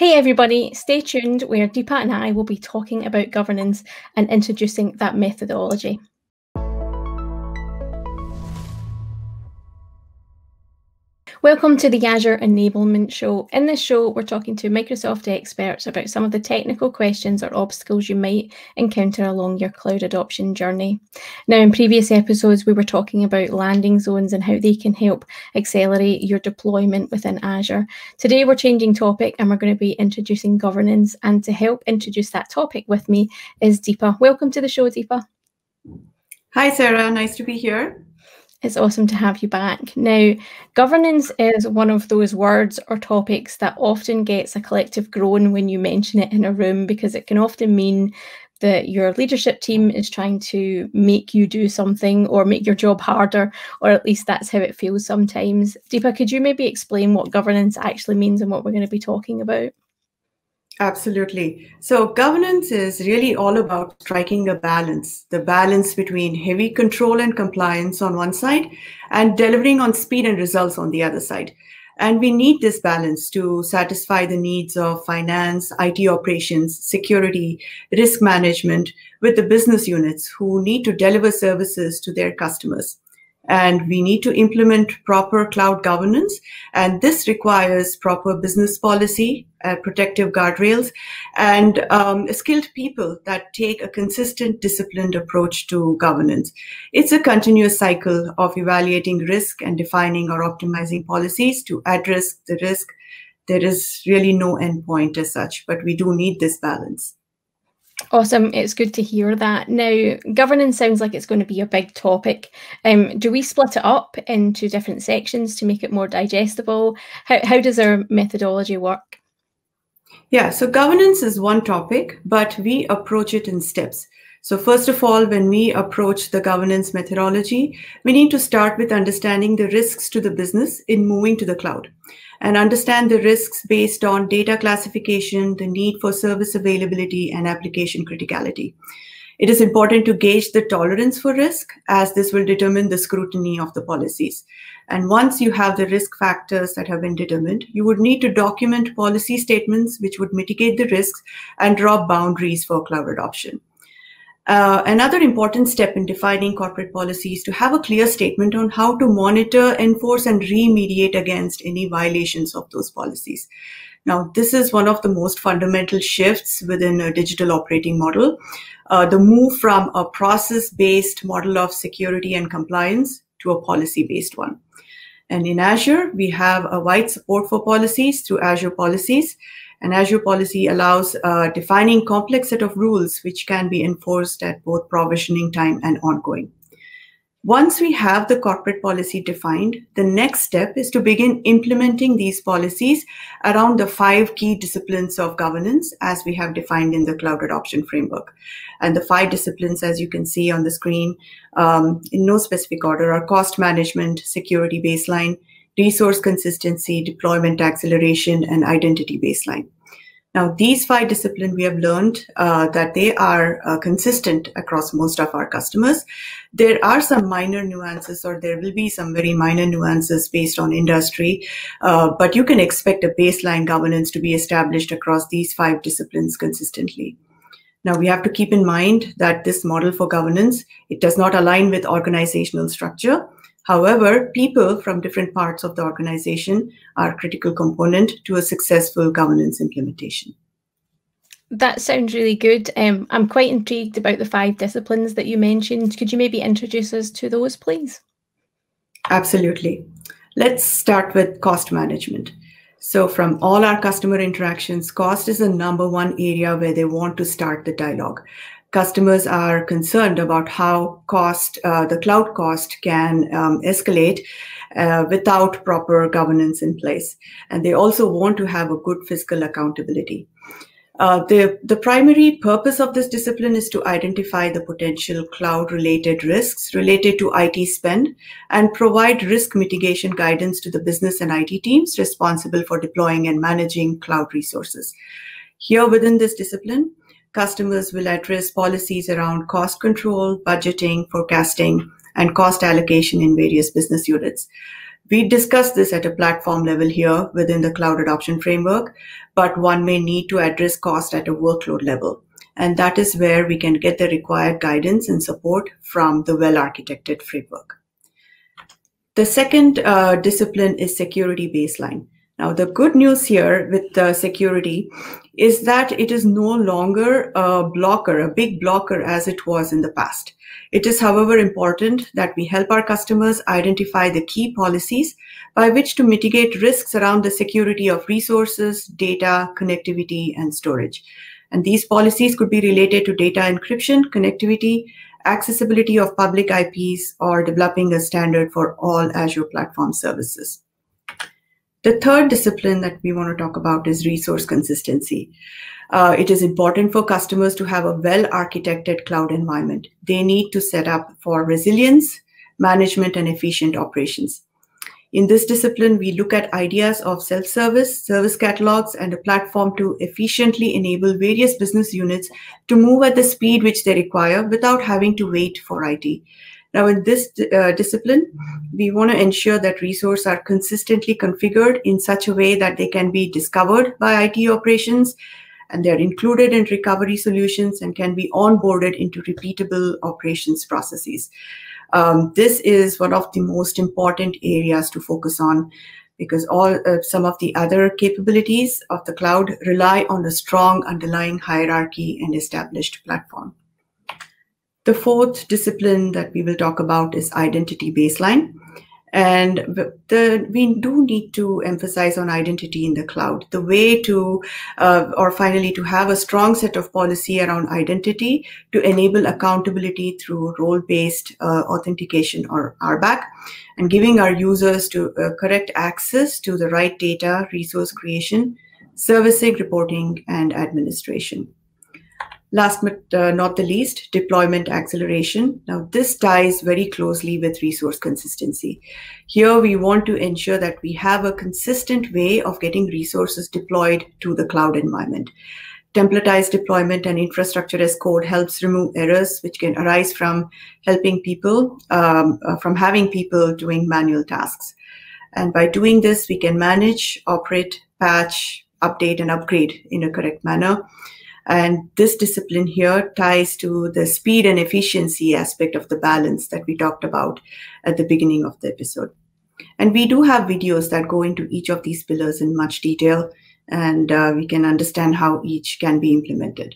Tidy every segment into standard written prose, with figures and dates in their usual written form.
Hey everybody, stay tuned where Deepa and I will be talking about governance and introducing that methodology. Welcome to the Azure Enablement Show. In this show, we're talking to Microsoft experts about some of the technical questions or obstacles you might encounter along your cloud adoption journey. Now, in previous episodes, we were talking about landing zones and how they can help accelerate your deployment within Azure. Today, we're changing topic and we're going to be introducing governance. And to help introduce that topic with me is Deepa. Welcome to the show, Deepa. Hi, Sarah. Nice to be here. It's awesome to have you back. Now, governance is one of those words or topics that often gets a collective groan when you mention it in a room, because it can often mean that your leadership team is trying to make you do something or make your job harder, or at least that's how it feels sometimes. Deepa, could you maybe explain what governance actually means and what we're going to be talking about? Absolutely. So governance is really all about striking a balance, the balance between heavy control and compliance on one side and delivering on speed and results on the other side. And we need this balance to satisfy the needs of finance, IT operations, security, risk management with the business units who need to deliver services to their customers. And we need to implement proper cloud governance. And this requires proper business policy, protective guardrails, and skilled people that take a consistent, disciplined approach to governance. It's a continuous cycle of evaluating risk and defining or optimizing policies to address the risk. There is really no end point as such, but we do need this balance. Awesome. It's good to hear that. Now, governance sounds like it's going to be a big topic. Do we split it up into different sections to make it more digestible? How does our methodology work? Yeah, so governance is one topic, but we approach it in steps. So first of all, when we approach the governance methodology, we need to start with understanding the risks to the business in moving to the cloud, and understand the risks based on data classification, the need for service availability, and application criticality. It is important to gauge the tolerance for risk, as this will determine the scrutiny of the policies. And once you have the risk factors that have been determined, you would need to document policy statements which would mitigate the risks and draw boundaries for cloud adoption. Another important step in defining corporate policy is to have a clear statement on how to monitor, enforce, and remediate against any violations of those policies. Now, this is one of the most fundamental shifts within a digital operating model. The move from a process-based model of security and compliance to a policy-based one. And in Azure, we have a wide support for policies through Azure Policies. And Azure Policy allows defining complex set of rules which can be enforced at both provisioning time and ongoing. Once we have the corporate policy defined, the next step is to begin implementing these policies around the 5 key disciplines of governance as we have defined in the Cloud Adoption Framework. And the 5 disciplines, as you can see on the screen, in no specific order, are cost management, security baseline, resource consistency, deployment acceleration, and identity baseline. Now, these 5 disciplines, we have learned that they are consistent across most of our customers. There are some minor nuances, or there will be some very minor nuances based on industry, but you can expect a baseline governance to be established across these 5 disciplines consistently. Now, we have to keep in mind that this model for governance, it does not align with organizational structure. However, people from different parts of the organization are a critical component to a successful governance implementation. That sounds really good. I'm quite intrigued about the 5 disciplines that you mentioned. Could you maybe introduce us to those, please? Absolutely. Let's start with cost management. So from all our customer interactions, cost is the #1 area where they want to start the dialogue. Customers are concerned about how cost, the cloud cost can escalate without proper governance in place. And they also want to have a good fiscal accountability. The primary purpose of this discipline is to identify the potential cloud-related risks related to IT spend and provide risk mitigation guidance to the business and IT teams responsible for deploying and managing cloud resources. Here within this discipline, customers will address policies around cost control, budgeting, forecasting, and cost allocation in various business units. We discussed this at a platform level here within the Cloud Adoption Framework, but one may need to address cost at a workload level. And that is where we can get the required guidance and support from the well-architected framework. The second discipline is security baseline. Now, the good news here with security is that it is no longer a blocker, a big blocker as it was in the past. It is, however, important that we help our customers identify the key policies by which to mitigate risks around the security of resources, data, connectivity, and storage. And these policies could be related to data encryption, connectivity, accessibility of public IPs, or developing a standard for all Azure platform services. The third discipline that we want to talk about is resource consistency. It is important for customers to have a well-architected cloud environment. They need to set up for resilience, management, and efficient operations. In this discipline, we look at ideas of self-service, service catalogs, and a platform to efficiently enable various business units to move at the speed which they require without having to wait for IT. Now, in this discipline, we want to ensure that resources are consistently configured in such a way that they can be discovered by IT operations, and they're included in recovery solutions and can be onboarded into repeatable operations processes. This is one of the most important areas to focus on, because some of the other capabilities of the cloud rely on a strong underlying hierarchy and established platform. The fourth discipline that we will talk about is identity baseline. And we do need to emphasize on identity in the cloud. The way to, finally, to have a strong set of policy around identity to enable accountability through role-based authentication or RBAC, and giving our users correct access to the right data, resource creation, servicing, reporting, and administration. Last but not the least, deployment acceleration. Now, this ties very closely with resource consistency. Here, we want to ensure that we have a consistent way of getting resources deployed to the cloud environment. Templatized deployment and infrastructure as code helps remove errors which can arise from having people doing manual tasks. And by doing this, we can manage, operate, patch, update, and upgrade in a correct manner. And this discipline here ties to the speed and efficiency aspect of the balance that we talked about at the beginning of the episode. And we do have videos that go into each of these pillars in much detail, and we can understand how each can be implemented.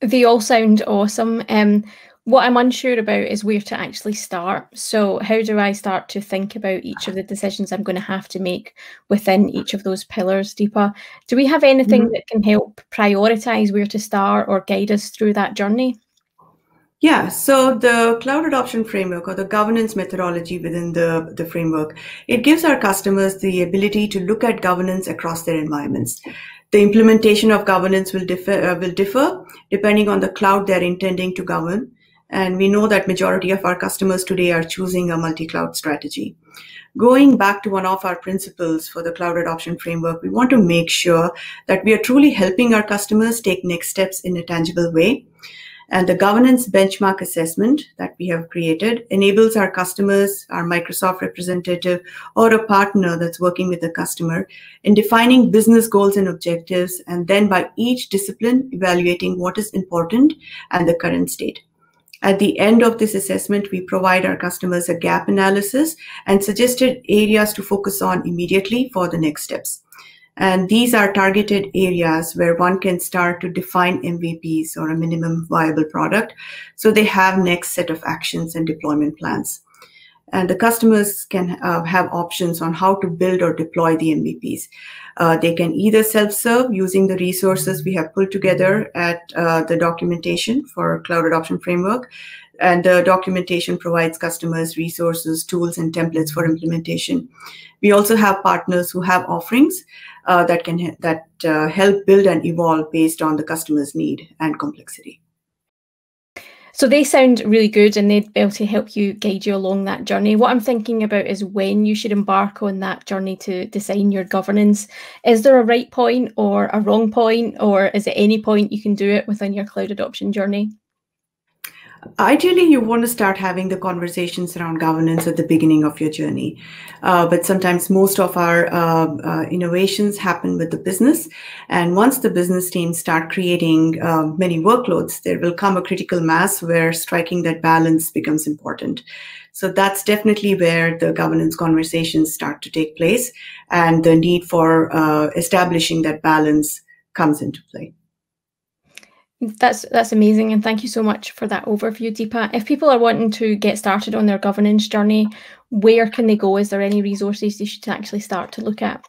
They all sound awesome. What I'm unsure about is where to actually start. So how do I start to think about each of the decisions I'm going to have to make within each of those pillars, Deepa? Do we have anything that can help prioritise where to start or guide us through that journey? Yeah, so the Cloud Adoption Framework, or the governance methodology within the framework, it gives our customers the ability to look at governance across their environments. The implementation of governance will differ depending on the cloud they're intending to govern. And we know that majority of our customers today are choosing a multi-cloud strategy. Going back to one of our principles for the Cloud Adoption Framework, we want to make sure that we are truly helping our customers take next steps in a tangible way. And the governance benchmark assessment that we have created enables our customers, our Microsoft representative, or a partner that's working with the customer in defining business goals and objectives, and then by each discipline, evaluating what is important and the current state. At the end of this assessment, we provide our customers a gap analysis and suggested areas to focus on immediately for the next steps. And these are targeted areas where one can start to define MVPs, or a minimum viable product, so they have next set of actions and deployment plans. And the customers can have options on how to build or deploy the MVPs. They can either self-serve using the resources we have pulled together at the documentation for Cloud Adoption Framework. And the documentation provides customers resources, tools, and templates for implementation. We also have partners who have offerings that help build and evolve based on the customer's need and complexity. So they sound really good, and they'd be able to help you guide you along that journey. What I'm thinking about is when you should embark on that journey to design your governance. Is there a right point or a wrong point, or is it any point you can do it within your cloud adoption journey? Ideally, you want to start having the conversations around governance at the beginning of your journey. But sometimes most of our innovations happen with the business. And once the business teams start creating many workloads, there will come a critical mass where striking that balance becomes important. So that's definitely where the governance conversations start to take place, and the need for establishing that balance comes into play. That's amazing, and thank you so much for that overview, Deepa. If people are wanting to get started on their governance journey, where can they go? Is there any resources they should actually start to look at?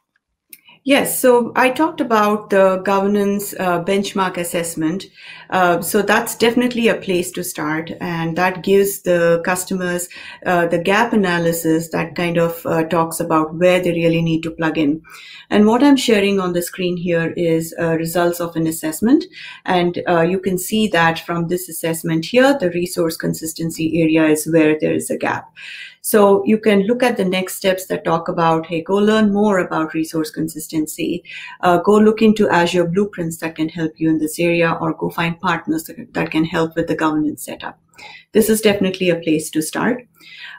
Yes, so I talked about the governance benchmark assessment. So that's definitely a place to start, and that gives the customers the gap analysis that kind of talks about where they really need to plug in. And what I'm sharing on the screen here is results of an assessment, and you can see that from this assessment here, the resource consistency area is where there is a gap. So you can look at the next steps that talk about, hey, go learn more about resource consistency, go look into Azure Blueprints that can help you in this area, or go find partners that can help with the governance setup. This is definitely a place to start.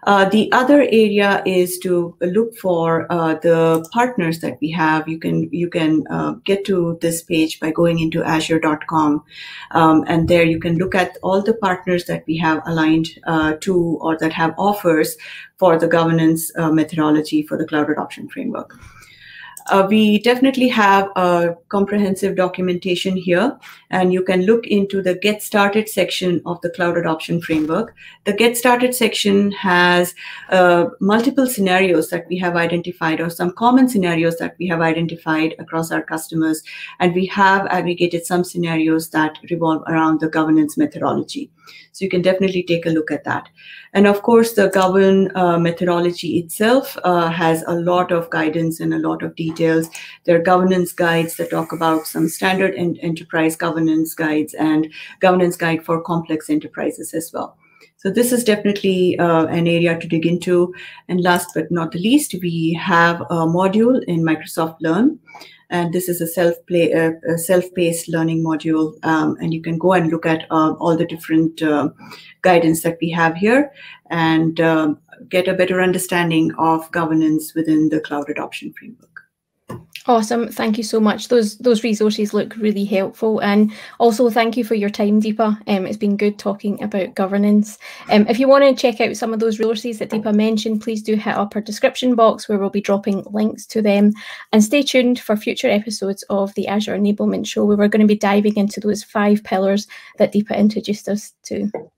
The other area is to look for the partners that we have. You can get to this page by going into azure.com, and there you can look at all the partners that we have aligned to, or that have offers for the governance methodology for the Cloud Adoption Framework. We definitely have a comprehensive documentation here, and you can look into the Get Started section of the Cloud Adoption Framework. The Get Started section has multiple scenarios that we have identified, or some common scenarios that we have identified across our customers, and we have aggregated some scenarios that revolve around the governance methodology. So you can definitely take a look at that. And of course, the govern methodology itself has a lot of guidance and a lot of details. There are governance guides that talk about some standard and enterprise governance guides, and governance guide for complex enterprises as well. So this is definitely an area to dig into. And last but not the least, we have a module in Microsoft Learn. And this is a self-paced learning module, and you can go and look at all the different guidance that we have here, and get a better understanding of governance within the Cloud Adoption Framework. Awesome, thank you so much. Those resources look really helpful, and also thank you for your time, Deepa. It's been good talking about governance. If you want to check out some of those resources that Deepa mentioned, please do hit up our description box where we'll be dropping links to them, and stay tuned for future episodes of the Azure Enablement Show, where we're going to be diving into those 5 pillars that Deepa introduced us to.